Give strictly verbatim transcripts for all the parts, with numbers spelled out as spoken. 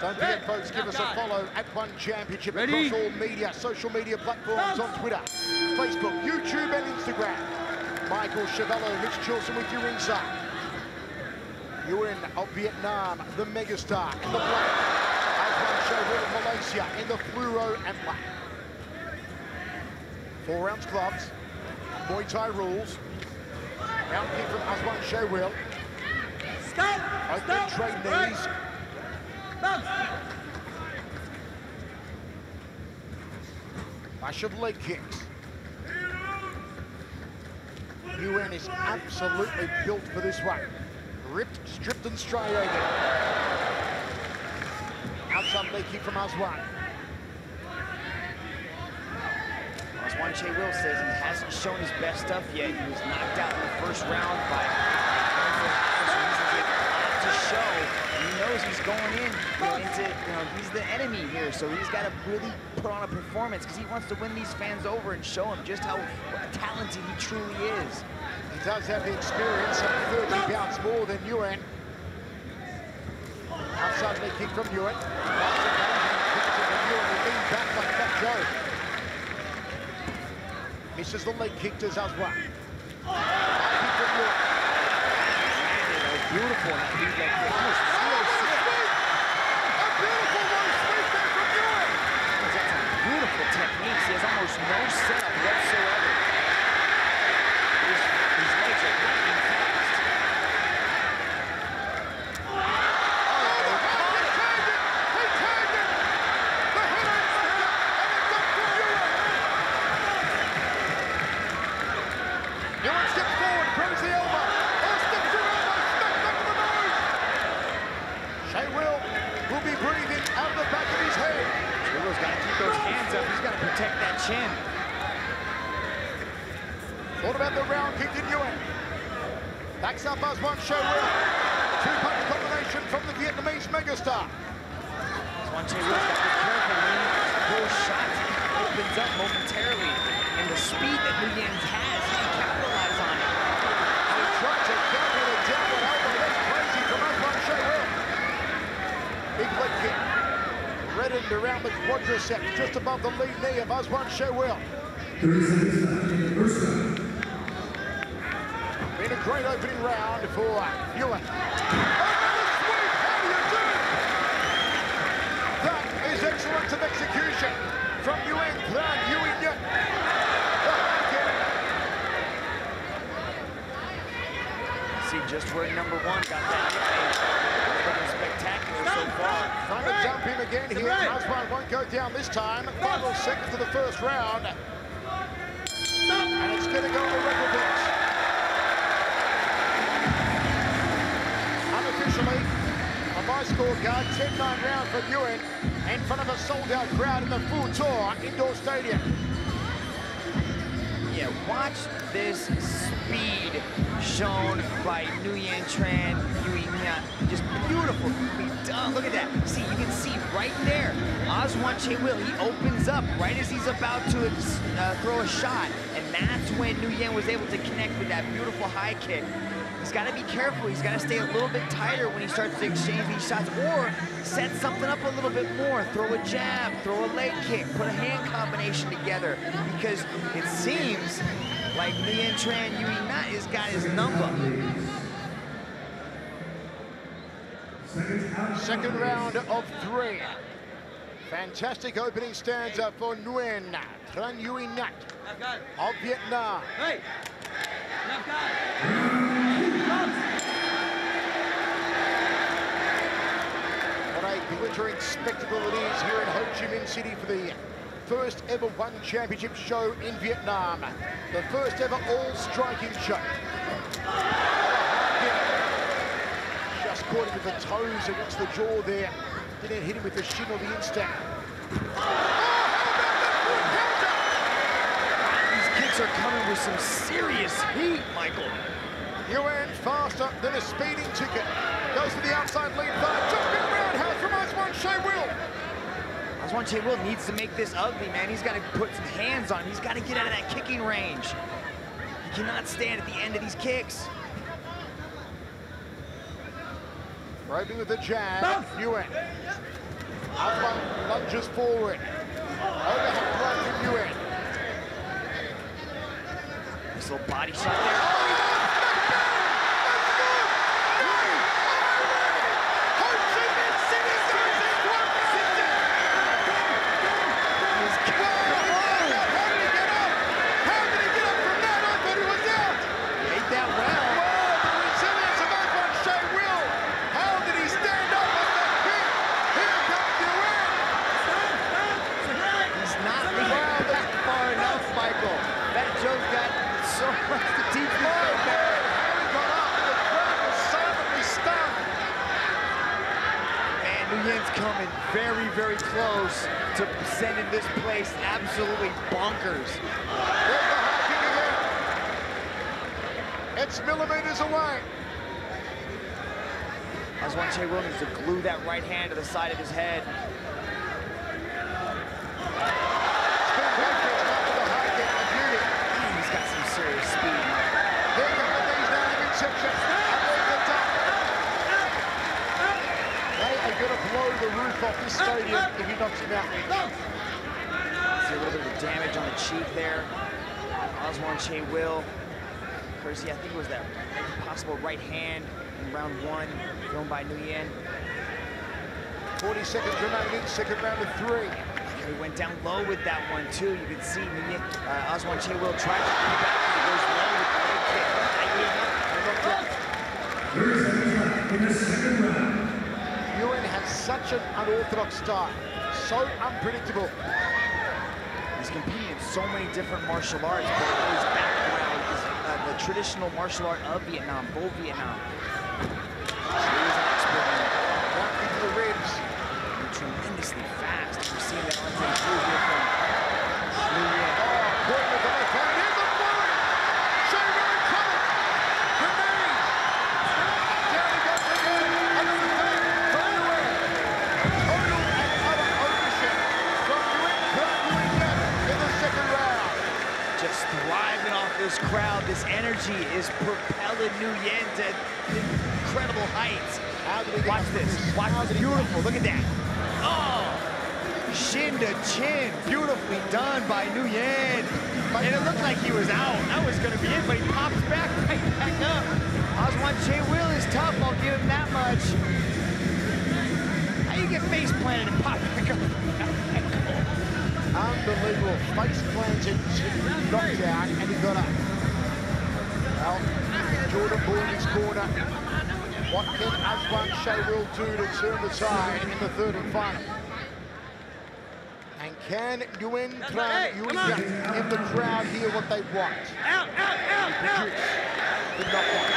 Don't forget, folks, give us a follow at ONE Championship across all media, social media platforms on Twitter, Facebook, YouTube, and Instagram. Michael Schiavello, Mitch Chilson with you inside. Nguyen of Vietnam, the megastar in the black. Azwan Che Wil of Malaysia in the fluoro and black. Four ounce gloves, Muay Thai rules. Round kick from Azwan Che Wil. Stop! Open trade knees. Flash of leg kicks. Nguyen is absolutely built for this one. Ripped, stripped, and striated. Outside leg kick from Azwan. Azwan Che Wil says he hasn't shown his best stuff yet. He was knocked out in the first round by to show. He knows he's going in. You know, into, you know, he's the enemy here, so he's got to really put on a performance because he wants to win these fans over and show them just how talented he truly is. He does have the experience of thirty pounds more than Nguyen. Outside leg kick from Nguyen. Lean back like that go. Misses the leg kick to Azwan. Beautiful. A beautiful one straight back from Nguyen. That's a beautiful technique. He has almost no setup whatsoever. Just above the lead knee of Azwan Che Wil. Been a great opening round for Nguyen. How do you do it? That is excellence of execution from Nguyen Tran Duy Nhat. See just where number one got that. So far. Trying to jump him again here. Azwan won't go down this time. Final seconds of the first round. And it's going to go on the record books. Unofficially, on my scorecard, ten nine round for Nguyen in front of a sold-out crowd in the Phu Tho Indoor Stadium. Yeah, watch this speed shown by Nguyen Tran Duy Nhat. Just beautiful. Duh, look at that. See, you can see right there, Azwan Che Wil, he opens up right as he's about to uh, throw a shot. And that's when Nguyen was able to connect with that beautiful high kick. He's got to be careful. He's got to stay a little bit tighter when he starts to exchange these shots or set something up a little bit more. Throw a jab, throw a leg kick, put a hand combination together because it seems like Nguyen Tran Duy Nhat has got his number. Second round of three. Fantastic opening stanza for Nguyen Tran Duy Nhat of Vietnam. Hey. What a glittering spectacle it is here in Ho Chi Minh City for the first ever ONE Championship show in Vietnam. The first ever all-striking show. Caught him with the toes against the jaw there. Didn't hit him with the shin or the instep. These kicks are coming with some serious heat, Michael. Nguyen faster than a speeding ticket. Goes for the outside lead thigh. Jumping roundhouse from Azwan Che Wil. Azwan Che Wil needs to make this ugly, man. He's got to put some hands on. He's got to get out of that kicking range. He cannot stand at the end of these kicks. Probing with the jab, Nguyen. Azwan lunges forward. Overhead block from Nguyen. Nice little body shot there. Oh, yeah. Ho Chi Minh City goes into our position. How did he get up? How did he get up from that? I thought he was out. He ate that well. Well, the resilience of Azwan Che Wil. How did he stand up on that kick? Here comes Nguyen. He's not well, that's far enough, Michael. That joke got so much to deep mind there. Nguyen's coming very, very close to sending this place absolutely bonkers. There's the high kick again. It's millimeters away. Azwan Che Wil needs to glue that right hand to the side of his head. Man, he's got some serious speed. There you go, but he's not even six shots. You're going to blow the roof off this stadium if he knocks him out. See a little bit of damage on the cheek there. Azwan Che Wil. Percy, I think it was that possible right hand in round one, thrown by Nguyen. forty seconds remaining, second round of three. He went down low with that one, too. You can see Nguyen, uh, Azwan Che Wil tried to come back, and he goes low with the leg kick. I in the second round. Such an unorthodox style, so unpredictable. He's competing in so many different martial arts, but his background is uh, the traditional martial art of Vietnam, Bo Vietnam. So he is an expert in walking into the ribs. And tremendously fast. We're seeing that on the through here from Nguyen. Oh, point with the left hand. Here's the forward. Shane Ray Cullen. Remains. Down he goes again. Thriving off this crowd, this energy is propelling Nguyen to incredible heights. Watch this. Watch this. Beautiful. Look at that. Oh, shin to chin. Beautifully done by Nguyen. And it looked like he was out. That was going to be it, but he pops back right back up. Azwan Che Wil is tough. I'll give him that much. How you get face planted and pop back up? Unbelievable. Face planted, knocked out, and he got up. Well, Jordan Bull in his corner. What can Azwan Che Wil do to turn the tide in the third and final? And can Nguyen Tran Duy Nhat and the crowd hear what they want? Out, out, out, out! The knockout.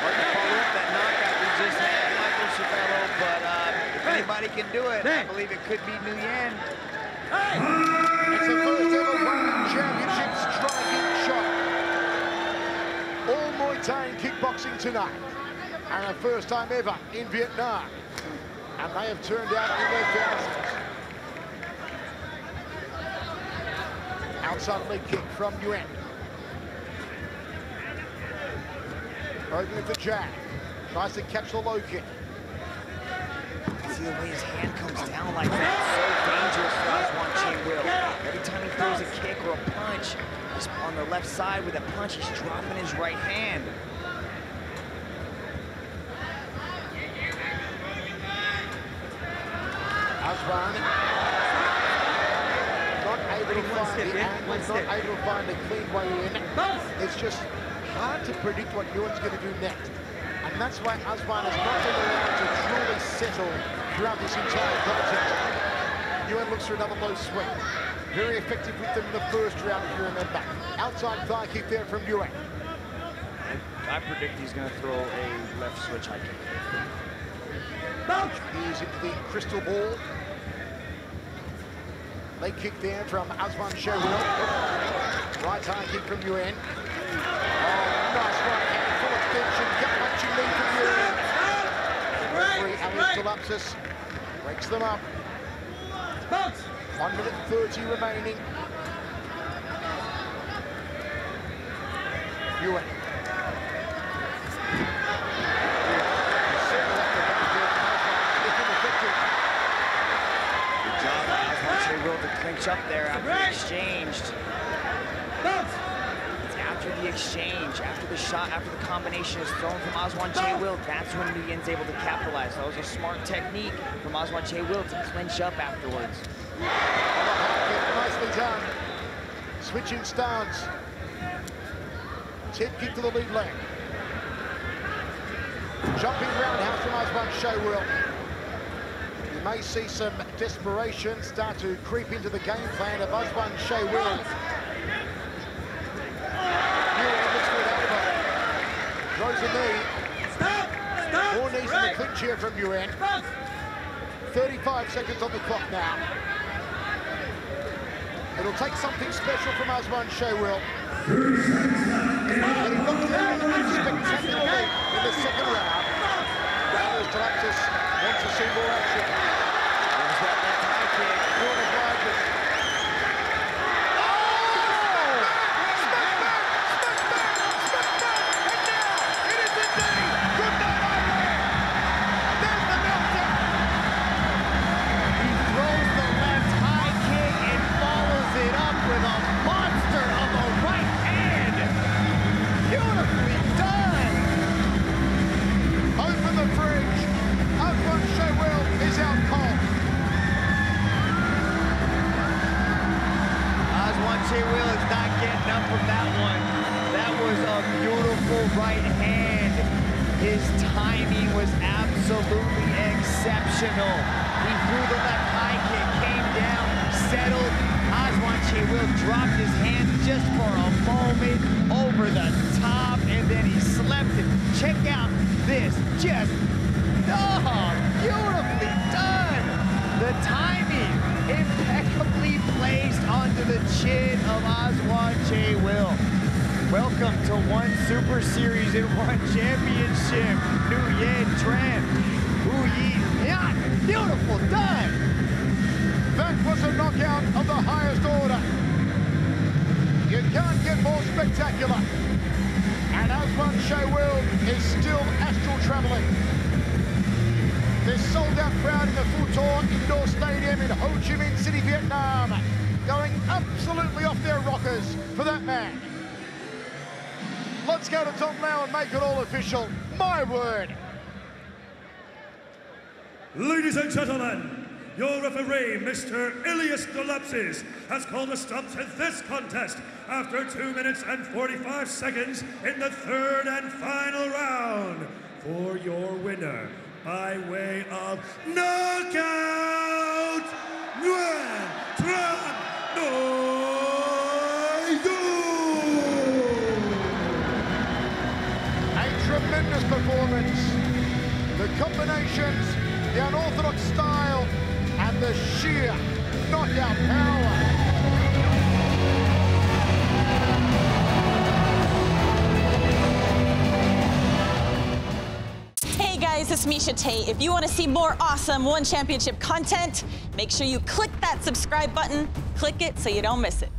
Like to follow up that knockout we just had, Michael Schiavello, but uh, anybody can do it. I believe it could be Nguyen. It's the first ever ONE Championship striking shot. All Muay Thai and kickboxing tonight. And the first time ever in Vietnam. And they have turned out in their thousands. Outside leg kick from Nguyen. Open with the jab. Tries to catch the low kick. See the way his hand comes down like that. So dangerous for Azwan Che Wil. Every time he throws a kick or a punch, just on the left side with a punch, he's dropping his right hand. Azwan not able to find it, and was not able to find a clean way in. It's just hard to predict what Nguyen's going to do next. And that's why Azwan has not been allowed to truly settle throughout this entire contest. Nguyen looks for another low swing. Very effective with them in the first round, if you remember. Outside thigh kick there from Nguyen. I predict he's going to throw a left switch high kick. He's into the crystal ball. Leg kick there from Azwan Che Wil. Right high kick from Nguyen. Oh, nice right hand. Extension, got much you need from Nguyen. Referee Ilias Delapsis breaks them up. One minute thirty remaining. Nguyen. Certainly at the back there. It's an effective punch up there after the exchange. It's after the exchange, after the shot, after the combination is thrown from Azwan Che Wil, that's when Nguyen's able to capitalize. That was a smart technique from Azwan Che Wil to clinch up afterwards. Nicely done. Switching stance. Head kick to the lead leg. Jumping roundhouse from Azwan Che Wil. You may see some desperation start to creep into the game plan of Azwan Che Wil. Throws a knee. Stop! Stop! Four knees in the clinch here from Nguyen. thirty-five seconds on the clock now. It'll take something special from Azwan Che Wil. And he knocked out spectacularly in the second round. Ilias Delapsis wants to see more action. There's that left high kick. Corner gliders. Oh! Smack back! Smack back! Smack back! And now it is indeed good night on there. There's the meltdown. He throws the left high kick and follows it up with a monster of a right hand. Beautifully done. Open the fridge. Azwan Che Wil is out cold. Azwan Che Wil is not getting up from that one. That was a beautiful right hand. His timing was absolutely exceptional. He threw the left high kick, came down, settled. Azwan Che Wil dropped his hand just for a moment over the top, and then he slept it. Check out this. Just, oh, beautifully done. The timing impeccably placed onto the chin of Azwan Che Wil. Welcome to ONE Super Series and ONE Championship. Nguyen Tran Duy Nhat. Beautiful done. That was a knockout of the highest order. You can't get more spectacular. And Azwan Che Wil is still astral traveling. This sold-out crowd in the Phu Tho Indoor Stadium in Ho Chi Minh City, Vietnam, going absolutely off their rockers for that man. Let's go to Tom Lau and make it all official. My word. Ladies and gentlemen, your referee, Mister Ilias Delapsis, has called a stop to this contest after two minutes and forty-five seconds in the third and final round for your winner by way of knockout, Nguyen Tran Duy Nhat. A tremendous performance. The combinations, the unorthodox style, and the sheer knockout power. Hey guys, it's Misha Tate. If you want to see more awesome ONE Championship content, make sure you click that subscribe button. Click it so you don't miss it.